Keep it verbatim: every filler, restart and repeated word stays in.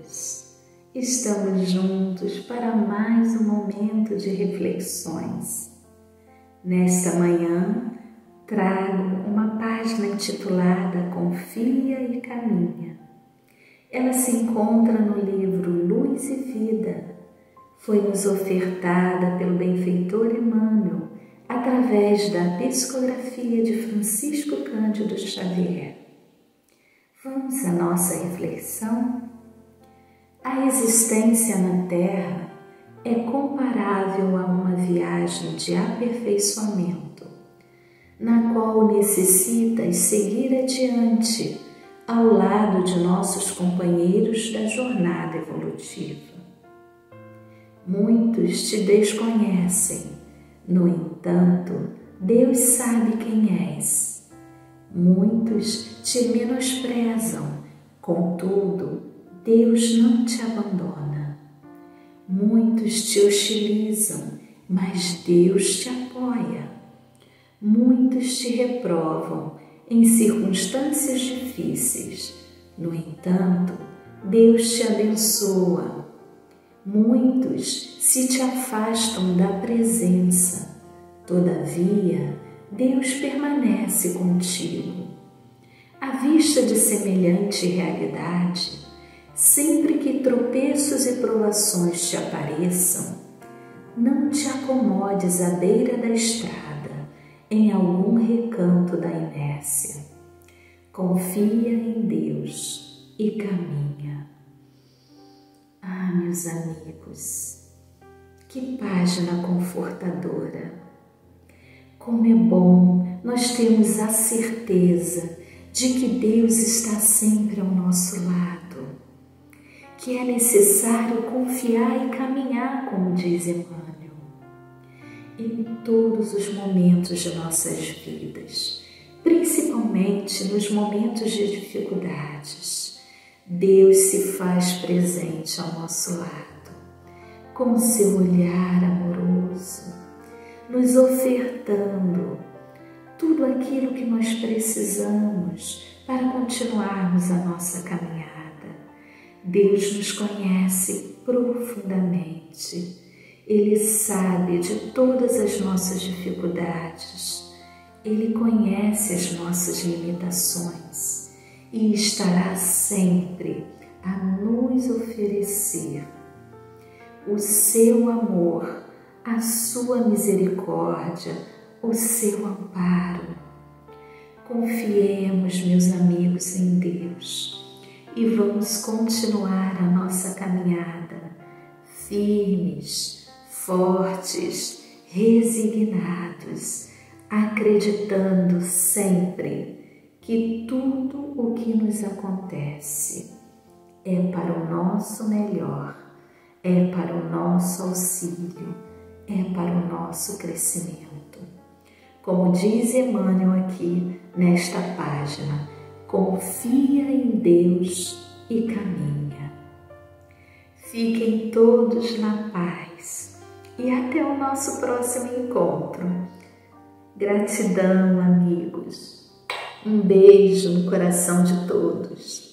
amores, estamos juntos para mais um momento de reflexões. Nesta manhã, trago uma página intitulada Confia e Caminha. Ela se encontra no livro Luz e Vida. Foi nos ofertada pelo benfeitor Emmanuel através da psicografia de Francisco Cândido Xavier. Vamos à nossa reflexão. A existência na Terra é comparável a uma viagem de aperfeiçoamento, na qual necessitas seguir adiante ao lado de nossos companheiros da jornada evolutiva. Muitos te desconhecem, no entanto, Deus sabe quem és. Muitos te menosprezam, contudo, Deus não te abandona. Muitos te hostilizam, mas Deus te apoia. Muitos te reprovam em circunstâncias difíceis, no entanto, Deus te abençoa. Muitos se te afastam da presença, todavia, Deus permanece contigo. À vista de semelhante realidade, sempre que tropeços e provações te apareçam, não te acomodes à beira da estrada, em algum recanto da inércia. Confia em Deus e caminha. Ah, meus amigos, que página confortadora! Como é bom nós termos a certeza de que Deus está sempre ao nosso lado, que é necessário confiar e caminhar, como diz Emmanuel, em todos os momentos de nossas vidas, principalmente nos momentos de dificuldades. Deus se faz presente ao nosso lado, com seu olhar amoroso, nos ofertando tudo aquilo que nós precisamos para continuarmos a nossa caminhada. Deus nos conhece profundamente. Ele sabe de todas as nossas dificuldades. Ele conhece as nossas limitações e estará sempre a nos oferecer o seu amor, a sua misericórdia, o seu amparo. Confiemos, meus amigos, em Deus e vamos continuar a nossa caminhada firmes, fortes, resignados, acreditando sempre que tudo o que nos acontece é para o nosso melhor, é para o nosso auxílio, é para o nosso crescimento. Como diz Emmanuel aqui nesta página, confia em Deus e caminha. Fiquem todos na paz e até o nosso próximo encontro. Gratidão, amigos. Um beijo no coração de todos.